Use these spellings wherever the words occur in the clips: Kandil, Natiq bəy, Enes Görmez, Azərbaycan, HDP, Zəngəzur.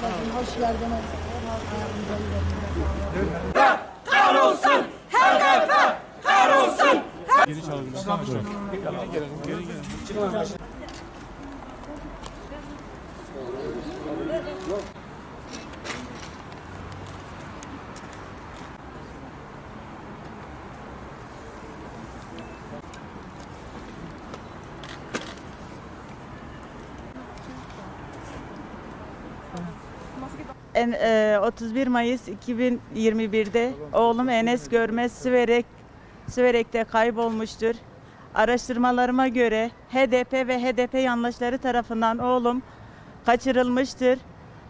Hoş geldiniz. Kahrolsun! HDP! Kahrolsun! Geri çalabilirim. Tamam hocam. Geri gelelim. En, 31 Mayıs 2021'de oğlum Enes Görmez Siverek'te kaybolmuştur. Araştırmalarıma göre HDP ve HDP yandaşları tarafından oğlum kaçırılmıştır,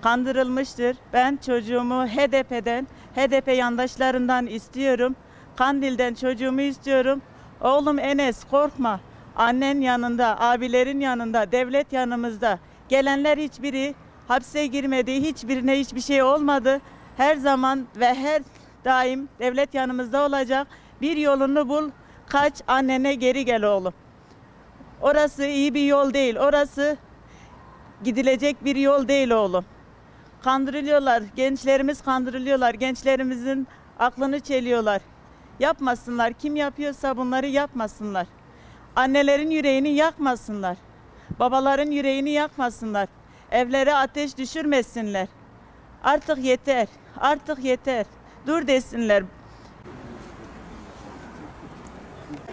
kandırılmıştır. Ben çocuğumu HDP yandaşlarından istiyorum. Kandil'den çocuğumu istiyorum. Oğlum Enes, korkma. Annen yanında, abilerin yanında, devlet yanımızda. Gelenler hiçbiri hapse girmedi, hiçbirine hiçbir şey olmadı. Her zaman ve her daim devlet yanımızda olacak. Bir yolunu bul, kaç, annene geri gel oğlum. Orası iyi bir yol değil, orası gidilecek bir yol değil oğlum. Kandırılıyorlar, gençlerimiz kandırılıyorlar, gençlerimizin aklını çeliyorlar. Yapmasınlar, kim yapıyorsa bunları yapmasınlar. Annelerin yüreğini yakmasınlar, babaların yüreğini yakmasınlar. Evlere ateş düşürmesinler. Artık yeter, artık yeter. Dur desinler.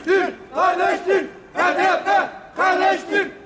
Türk kardeştir, HDP kardeştir.